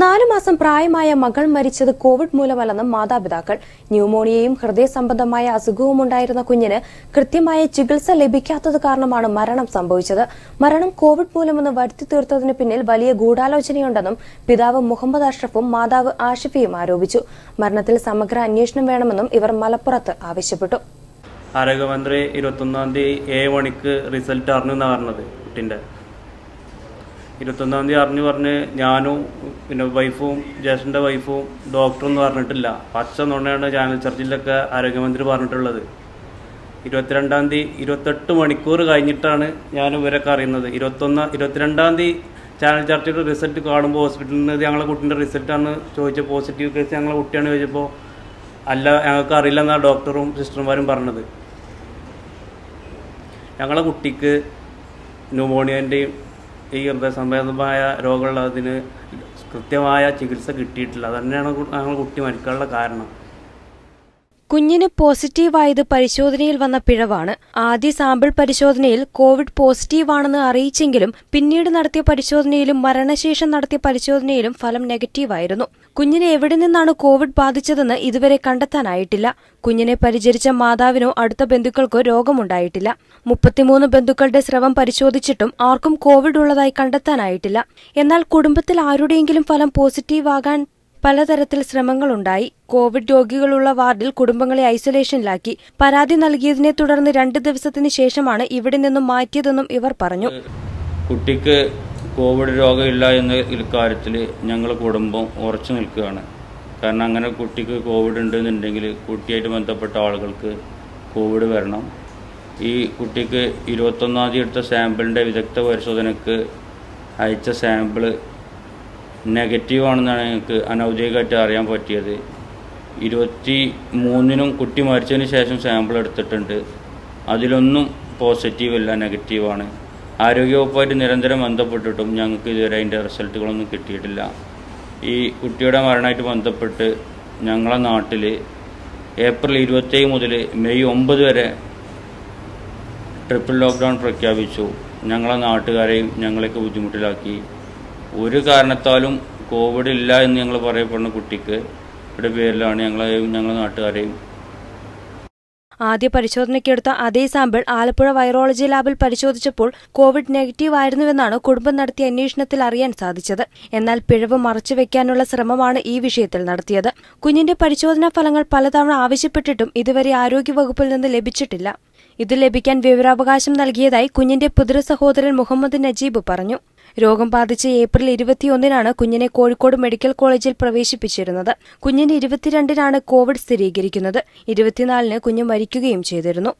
4 മാസം പ്രായമായ മകൾ മരിച്ചത് കോവിഡ് മൂലമല്ലെന്ന് മാതാപിതാക്കൾ ന്യൂമോണിയയും ഹൃദയസംബന്ധമായ അസുഖവുമുണ്ടായിരുന്ന കുഞ്ഞിന് കൃത്യമായ ചികിത്സ ലഭിക്കാത്തത് കാരണമാണ് മരണം സംഭവിച്ചത്. മരണം കോവിഡ് മൂലമെന്ന് വരുത്തി തീർത്തതിന് പിന്നിൽ വലിയ ഗൂഢാലോചനയുണ്ടെന്നും പിതാവ് മുഹമ്മദ് അഷ്റഫും മാതാവ് ആഷിഫയും ആരോപിച്ചു. മരണത്തിൽ സമഗ്ര അന്വേഷണം വേണമെന്നും ഇവർ മലപ്പുറത്ത് ആവശ്യപ്പെട്ടു. ആരോഗ്യമന്ത്രി 21-ാം തീയതി 7 മണിക്ക് റിസൾട്ട് അറിഞ്ഞെന്ന് പറഞ്ഞത് കുട്ടിൻ്റെ 21-ാം തീയതി അറിഞ്ഞു പറഞ്ഞ് ഞാനും പിന്നെ വൈഫും ജ്യേഷ്ഠൻ്റെ വൈഫും ഡോക്ടറൊന്നും പറഞ്ഞിട്ടില്ല. പച്ച നുണയാണ് ചാനൽ ചർച്ചിലൊക്കെ ആരോഗ്യമന്ത്രി പറഞ്ഞിട്ടുള്ളത്. 22-ാം തീയതി 28 മണിക്കൂർ കഴിഞ്ഞിട്ടാണ് ഞാൻ ഇവരൊക്കെ അറിയുന്നത്. 22-ാം തീയതി ചാനൽ ചർച്ചയുടെ റിസൾട്ട് കാണുമ്പോൾ ഹോസ്പിറ്റലിൽ നിന്ന് ഞങ്ങളെ കുട്ടീൻ്റെ റിസൾട്ടാണ് ചോദിച്ചത്. പോസിറ്റീവ് കേസ് ഞങ്ങളെ കുട്ടിയാണ് ചോദിച്ചപ്പോൾ അല്ല ഞങ്ങൾക്ക് അറിയില്ലെന്നാണ് ഡോക്ടറും സിസ്റ്റർമാരും പറഞ്ഞത്. ഞങ്ങളെ കുട്ടിക്ക് ന്യൂമോണിയൻ്റെയും ഈ ഹൃദയ സംബന്ധമായ രോഗമുള്ളതിന് കൃത്യമായ ചികിത്സ കിട്ടിയിട്ടില്ല. അതന്നെയാണ് ഞങ്ങൾ കുട്ടി മരിക്കാനുള്ള കാരണം. കുഞ്ഞിന് പോസിറ്റീവായത് പരിശോധനയിൽ വന്ന പിഴവാണ്. ആദ്യ സാമ്പിൾ പരിശോധനയിൽ കോവിഡ് പോസിറ്റീവാണെന്ന് അറിയിച്ചെങ്കിലും പിന്നീട് നടത്തിയ പരിശോധനയിലും മരണശേഷം നടത്തിയ പരിശോധനയിലും ഫലം നെഗറ്റീവായിരുന്നു. കുഞ്ഞിനെ എവിടെ നിന്നാണ് കോവിഡ് ബാധിച്ചതെന്ന് ഇതുവരെ കണ്ടെത്താനായിട്ടില്ല. കുഞ്ഞിനെ പരിചരിച്ച മാതാവിനോ അടുത്ത ബന്ധുക്കൾക്കോ രോഗമുണ്ടായിട്ടില്ല. 33 ബന്ധുക്കളുടെ സ്രവം പരിശോധിച്ചിട്ടും ആർക്കും കോവിഡ് ഉള്ളതായി കണ്ടെത്താനായിട്ടില്ല. എന്നാൽ കുടുംബത്തിൽ ആരുടെയെങ്കിലും ഫലം പോസിറ്റീവാകാൻ പലതരത്തിൽ ശ്രമങ്ങളുണ്ടായി. കോവിഡ് രോഗികളുള്ള വാർഡിൽ കുടുംബങ്ങളെ ഐസൊലേഷനിലാക്കി. പരാതി നൽകിയതിനെ തുടർന്ന് 2 ദിവസത്തിന് ശേഷമാണ് ഇവിടെ നിന്നും മാറ്റിയതെന്നും ഇവർ പറഞ്ഞു. കുട്ടിക്ക് കോവിഡ് രോഗമില്ല എന്ന കാര്യത്തിൽ ഞങ്ങളുടെ കുടുംബം ഉറച്ചു നിൽക്കുകയാണ്. കാരണം അങ്ങനെ കുട്ടിക്ക് കോവിഡ് ഉണ്ടെന്നുണ്ടെങ്കിൽ കുട്ടിയായിട്ട് ബന്ധപ്പെട്ട ആളുകൾക്ക് കോവിഡ് വരണം. ഈ കുട്ടിക്ക് 21-ാം തീയതി എടുത്ത സാമ്പിളിൻ്റെ വിദഗ്ധ പരിശോധനയ്ക്ക് അയച്ച സാമ്പിള് നെഗറ്റീവാണെന്നാണ് ഞങ്ങൾക്ക് അനൗദ്യോഗികമായിട്ട് അറിയാൻ പറ്റിയത്. 23-നും കുട്ടി മരിച്ചതിന് ശേഷം സാമ്പിൾ എടുത്തിട്ടുണ്ട്. അതിലൊന്നും പോസിറ്റീവ് അല്ല, നെഗറ്റീവാണ്. ആരോഗ്യവകുപ്പായിട്ട് നിരന്തരം ബന്ധപ്പെട്ടിട്ടും ഞങ്ങൾക്ക് ഇതുവരെ അതിൻ്റെ റിസൾട്ടുകളൊന്നും കിട്ടിയിട്ടില്ല. ഈ കുട്ടിയുടെ മരണമായിട്ട് ബന്ധപ്പെട്ട് ഞങ്ങളുടെ നാട്ടിൽ ഏപ്രിൽ 27 മുതൽ മെയ് 9 വരെ ട്രിപ്പിൾ ലോക്ക്ഡൗൺ പ്രഖ്യാപിച്ചു. ഞങ്ങളെ നാട്ടുകാരെയും ഞങ്ങളെയൊക്കെ ബുദ്ധിമുട്ടിലാക്കി. ഒരു കാരണത്താലും കോവിഡ് ഇല്ല എന്ന് ഞങ്ങൾ പറയപ്പെടുന്ന കുട്ടിക്ക് ഇവിടെ പേരിലാണ് ഞങ്ങളെയും ഞങ്ങളുടെ നാട്ടുകാരെയും. ആദ്യ പരിശോധനയ്ക്കെടുത്ത അതേ സാമ്പിൾ ആലപ്പുഴ വൈറോളജി ലാബിൽ പരിശോധിച്ചപ്പോൾ കോവിഡ് നെഗറ്റീവ് ആയിരുന്നുവെന്നാണ് കുടുംബം നടത്തിയ അന്വേഷണത്തിൽ അറിയാൻ സാധിച്ചത്. എന്നാൽ പിഴവ് മറച്ചുവെക്കാനുള്ള ശ്രമമാണ് ഈ വിഷയത്തിൽ നടത്തിയത്. കുഞ്ഞിന്റെ പരിശോധനാ ഫലങ്ങൾ പലതവണ ആവശ്യപ്പെട്ടിട്ടും ഇതുവരെ ആരോഗ്യവകുപ്പിൽ നിന്ന് ലഭിച്ചിട്ടില്ല. ഇത് ലഭിക്കാൻ വിവരാവകാശം നൽകിയതായി കുഞ്ഞിന്റെ പുതിയ സഹോദരൻ മുഹമ്മദ് നജീബ് പറഞ്ഞു. രോഗം ബാധിച്ച് ഏപ്രിൽ 21-നാണ് കുഞ്ഞിനെ കോഴിക്കോട് മെഡിക്കൽ കോളേജിൽ പ്രവേശിപ്പിച്ചിരുന്നത്. കുഞ്ഞിന് 22-നാണ് കോവിഡ് സ്ഥിരീകരിക്കുന്നത്. 24-ന് കുഞ്ഞ് മരിക്കുകയും ചെയ്തിരുന്നു.